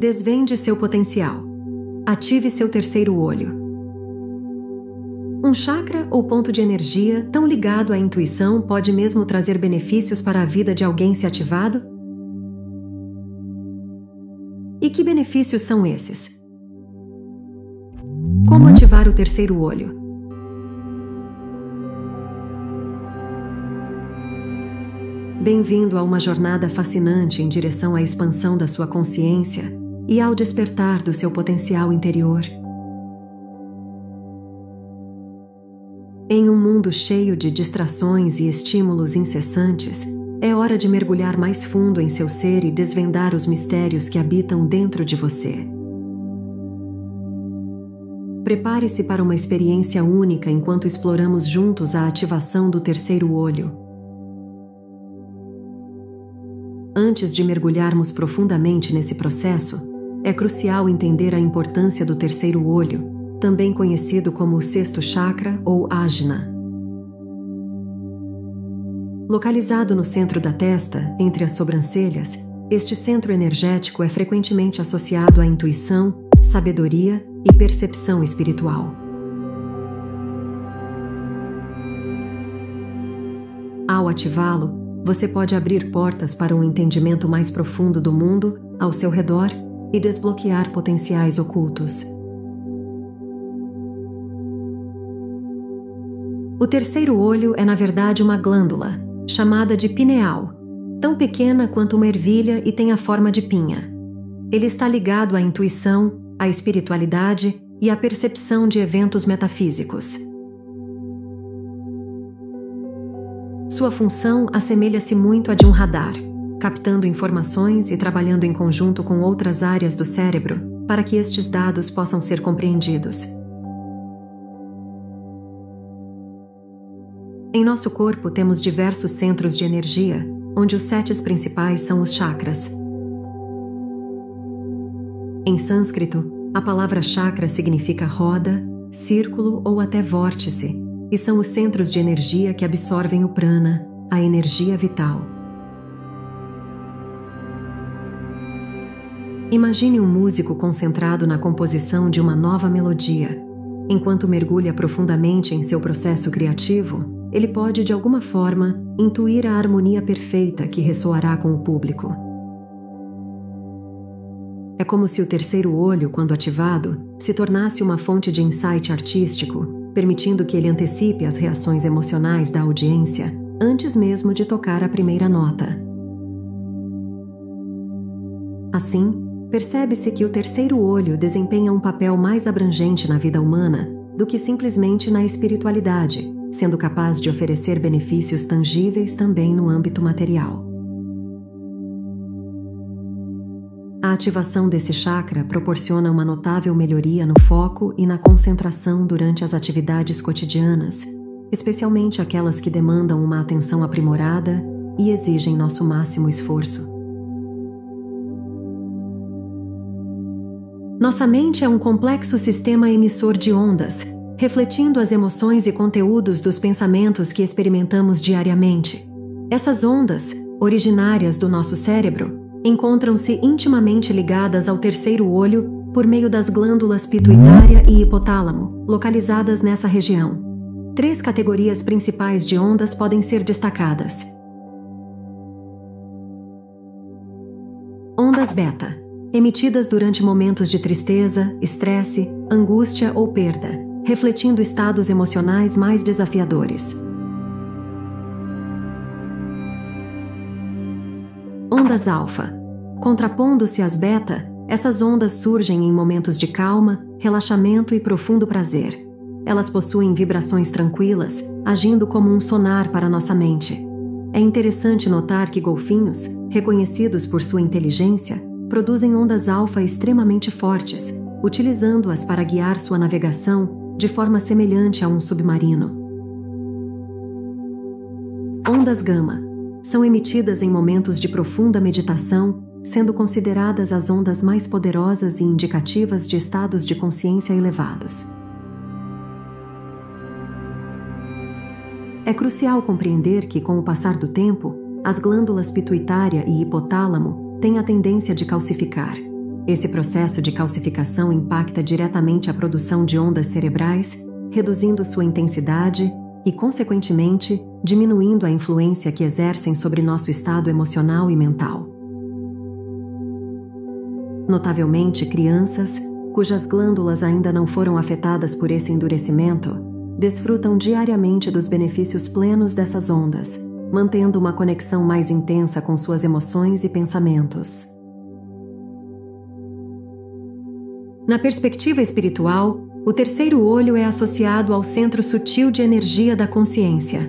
Desvende seu potencial. Ative seu terceiro olho. Um chakra ou ponto de energia tão ligado à intuição pode mesmo trazer benefícios para a vida de alguém se ativado? E que benefícios são esses? Como ativar o terceiro olho? Bem-vindo a uma jornada fascinante em direção à expansão da sua consciência e ao despertar do seu potencial interior. Em um mundo cheio de distrações e estímulos incessantes, é hora de mergulhar mais fundo em seu ser e desvendar os mistérios que habitam dentro de você. Prepare-se para uma experiência única enquanto exploramos juntos a ativação do terceiro olho. Antes de mergulharmos profundamente nesse processo, é crucial entender a importância do terceiro olho, também conhecido como o sexto chakra ou Ajna. Localizado no centro da testa, entre as sobrancelhas, este centro energético é frequentemente associado à intuição, sabedoria e percepção espiritual. Ao ativá-lo, você pode abrir portas para um entendimento mais profundo do mundo ao seu redor e desbloquear potenciais ocultos. O terceiro olho é, na verdade, uma glândula, chamada de pineal, tão pequena quanto uma ervilha e tem a forma de pinha. Ele está ligado à intuição, à espiritualidade e à percepção de eventos metafísicos. Sua função assemelha-se muito à de um radar, captando informações e trabalhando em conjunto com outras áreas do cérebro para que estes dados possam ser compreendidos. Em nosso corpo temos diversos centros de energia, onde os 7 principais são os chakras. Em sânscrito, a palavra chakra significa roda, círculo ou até vórtice, e são os centros de energia que absorvem o prana, a energia vital. Imagine um músico concentrado na composição de uma nova melodia. Enquanto mergulha profundamente em seu processo criativo, ele pode, de alguma forma, intuir a harmonia perfeita que ressoará com o público. É como se o terceiro olho, quando ativado, se tornasse uma fonte de insight artístico, permitindo que ele antecipe as reações emocionais da audiência antes mesmo de tocar a primeira nota. Assim, percebe-se que o terceiro olho desempenha um papel mais abrangente na vida humana do que simplesmente na espiritualidade, sendo capaz de oferecer benefícios tangíveis também no âmbito material. A ativação desse chakra proporciona uma notável melhoria no foco e na concentração durante as atividades cotidianas, especialmente aquelas que demandam uma atenção aprimorada e exigem nosso máximo esforço. Nossa mente é um complexo sistema emissor de ondas, refletindo as emoções e conteúdos dos pensamentos que experimentamos diariamente. Essas ondas, originárias do nosso cérebro, encontram-se intimamente ligadas ao terceiro olho por meio das glândulas pituitária e hipotálamo, localizadas nessa região. 3 categorias principais de ondas podem ser destacadas. Ondas beta, emitidas durante momentos de tristeza, estresse, angústia ou perda, refletindo estados emocionais mais desafiadores. Ondas alfa. Contrapondo-se às beta, essas ondas surgem em momentos de calma, relaxamento e profundo prazer. Elas possuem vibrações tranquilas, agindo como um sonar para nossa mente. É interessante notar que golfinhos, reconhecidos por sua inteligência, produzem ondas alfa extremamente fortes, utilizando-as para guiar sua navegação de forma semelhante a um submarino. Ondas gama. São emitidas em momentos de profunda meditação, sendo consideradas as ondas mais poderosas e indicativas de estados de consciência elevados. É crucial compreender que, com o passar do tempo, as glândulas pituitária e hipotálamo têm a tendência de calcificar. Esse processo de calcificação impacta diretamente a produção de ondas cerebrais, reduzindo sua intensidade e, consequentemente, diminuindo a influência que exercem sobre nosso estado emocional e mental. Notavelmente, crianças, cujas glândulas ainda não foram afetadas por esse endurecimento, desfrutam diariamente dos benefícios plenos dessas ondas, mantendo uma conexão mais intensa com suas emoções e pensamentos. Na perspectiva espiritual, o terceiro olho é associado ao centro sutil de energia da consciência.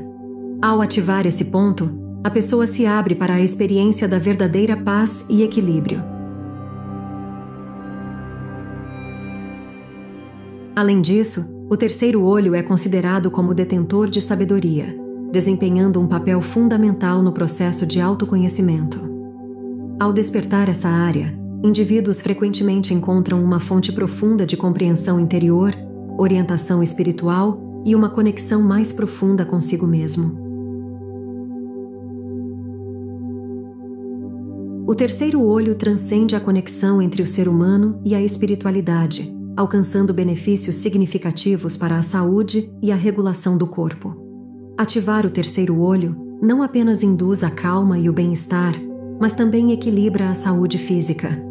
Ao ativar esse ponto, a pessoa se abre para a experiência da verdadeira paz e equilíbrio. Além disso, o terceiro olho é considerado como detentor de sabedoria, desempenhando um papel fundamental no processo de autoconhecimento. Ao despertar essa área, indivíduos frequentemente encontram uma fonte profunda de compreensão interior, orientação espiritual e uma conexão mais profunda consigo mesmo. O terceiro olho transcende a conexão entre o ser humano e a espiritualidade, alcançando benefícios significativos para a saúde e a regulação do corpo. Ativar o terceiro olho não apenas induz a calma e o bem-estar, mas também equilibra a saúde física.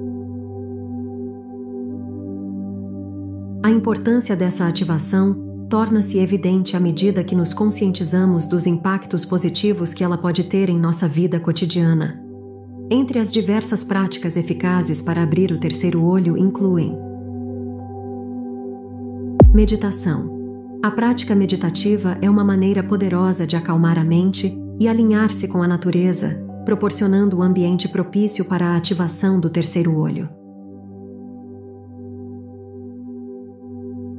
A importância dessa ativação torna-se evidente à medida que nos conscientizamos dos impactos positivos que ela pode ter em nossa vida cotidiana. Entre as diversas práticas eficazes para abrir o terceiro olho incluem: meditação. A prática meditativa é uma maneira poderosa de acalmar a mente e alinhar-se com a natureza, proporcionando um ambiente propício para a ativação do terceiro olho.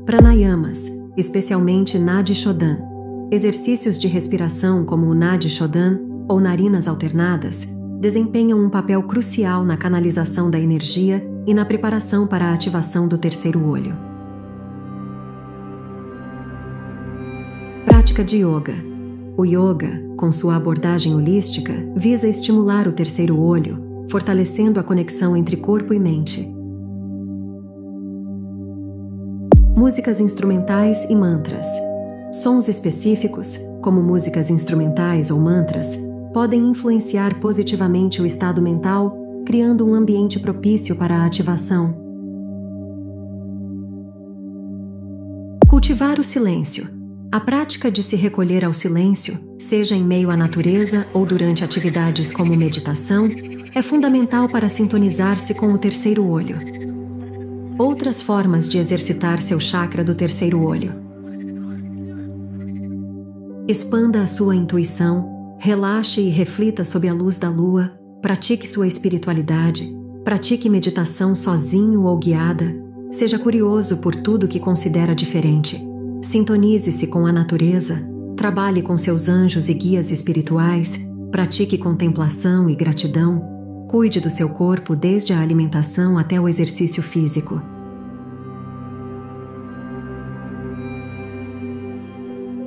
Pranayamas, especialmente Nadi Shodhan. Exercícios de respiração como o Nadi Shodhan, ou narinas alternadas, desempenham um papel crucial na canalização da energia e na preparação para a ativação do terceiro olho. Prática de yoga. O yoga, com sua abordagem holística, visa estimular o terceiro olho, fortalecendo a conexão entre corpo e mente. Músicas instrumentais e mantras. Sons específicos, como músicas instrumentais ou mantras, podem influenciar positivamente o estado mental, criando um ambiente propício para a ativação. Cultivar o silêncio. A prática de se recolher ao silêncio, seja em meio à natureza ou durante atividades como meditação, é fundamental para sintonizar-se com o terceiro olho. Outras formas de exercitar seu chakra do terceiro olho. Expanda a sua intuição, relaxe e reflita sob a luz da lua, pratique sua espiritualidade, pratique meditação sozinho ou guiada, seja curioso por tudo que considera diferente. Sintonize-se com a natureza, trabalhe com seus anjos e guias espirituais, pratique contemplação e gratidão, cuide do seu corpo desde a alimentação até o exercício físico.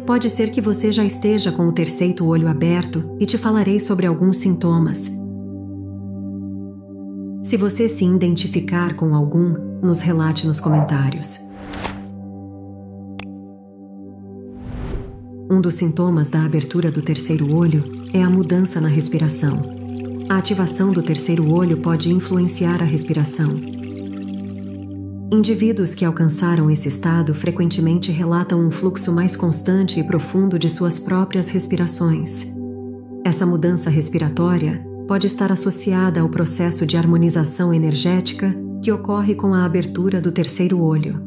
Pode ser que você já esteja com o terceiro olho aberto e te falarei sobre alguns sintomas. Se você se identificar com algum, nos relate nos comentários. Um dos sintomas da abertura do terceiro olho é a mudança na respiração. A ativação do terceiro olho pode influenciar a respiração. Indivíduos que alcançaram esse estado frequentemente relatam um fluxo mais constante e profundo de suas próprias respirações. Essa mudança respiratória pode estar associada ao processo de harmonização energética que ocorre com a abertura do terceiro olho.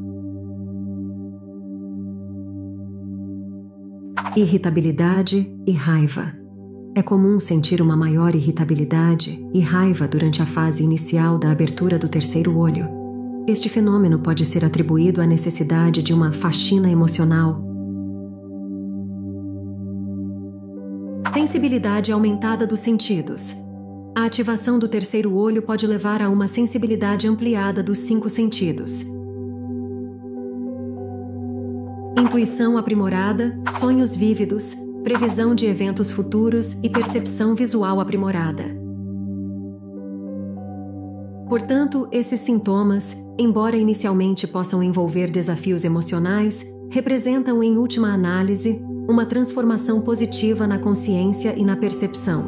Irritabilidade e raiva. É comum sentir uma maior irritabilidade e raiva durante a fase inicial da abertura do terceiro olho. Este fenômeno pode ser atribuído à necessidade de uma faxina emocional. Sensibilidade aumentada dos sentidos. A ativação do terceiro olho pode levar a uma sensibilidade ampliada dos 5 sentidos. Intuição aprimorada, sonhos vívidos, previsão de eventos futuros e percepção visual aprimorada. Portanto, esses sintomas, embora inicialmente possam envolver desafios emocionais, representam, em última análise, uma transformação positiva na consciência e na percepção.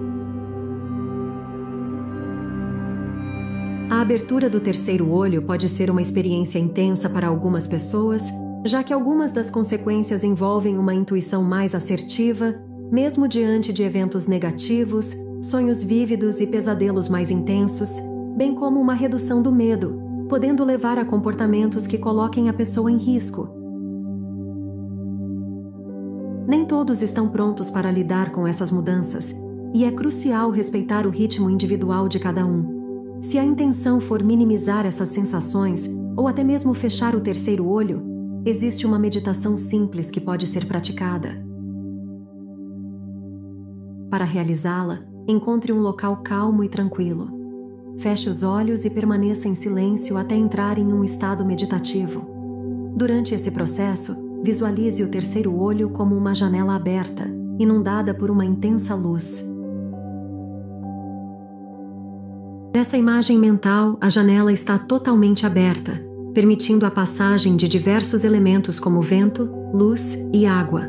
A abertura do terceiro olho pode ser uma experiência intensa para algumas pessoas, já que algumas das consequências envolvem uma intuição mais assertiva, mesmo diante de eventos negativos, sonhos vívidos e pesadelos mais intensos, bem como uma redução do medo, podendo levar a comportamentos que coloquem a pessoa em risco. Nem todos estão prontos para lidar com essas mudanças, e é crucial respeitar o ritmo individual de cada um. Se a intenção for minimizar essas sensações ou até mesmo fechar o terceiro olho, existe uma meditação simples que pode ser praticada. Para realizá-la, encontre um local calmo e tranquilo. Feche os olhos e permaneça em silêncio até entrar em um estado meditativo. Durante esse processo, visualize o terceiro olho como uma janela aberta, inundada por uma intensa luz. Nessa imagem mental, a janela está totalmente aberta, permitindo a passagem de diversos elementos como vento, luz e água.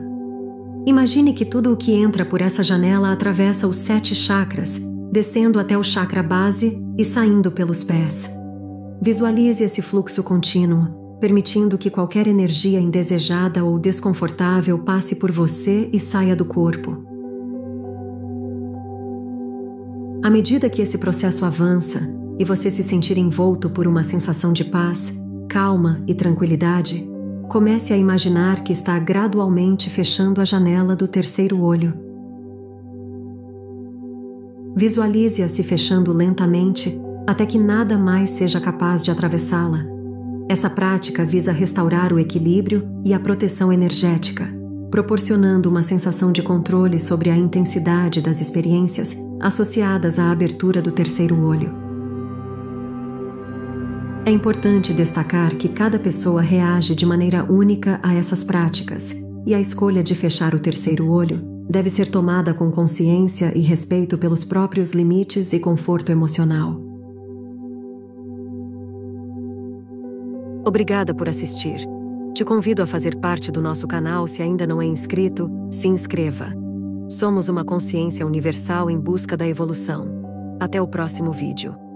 Imagine que tudo o que entra por essa janela atravessa os 7 chakras, descendo até o chakra base e saindo pelos pés. Visualize esse fluxo contínuo, permitindo que qualquer energia indesejada ou desconfortável passe por você e saia do corpo. À medida que esse processo avança e você se sentir envolto por uma sensação de paz, calma e tranquilidade, comece a imaginar que está gradualmente fechando a janela do terceiro olho. Visualize-a se fechando lentamente até que nada mais seja capaz de atravessá-la. Essa prática visa restaurar o equilíbrio e a proteção energética, proporcionando uma sensação de controle sobre a intensidade das experiências associadas à abertura do terceiro olho. É importante destacar que cada pessoa reage de maneira única a essas práticas, e a escolha de fechar o terceiro olho deve ser tomada com consciência e respeito pelos próprios limites e conforto emocional. Obrigada por assistir. Te convido a fazer parte do nosso canal se ainda não é inscrito, se inscreva. Somos uma consciência universal em busca da evolução. Até o próximo vídeo.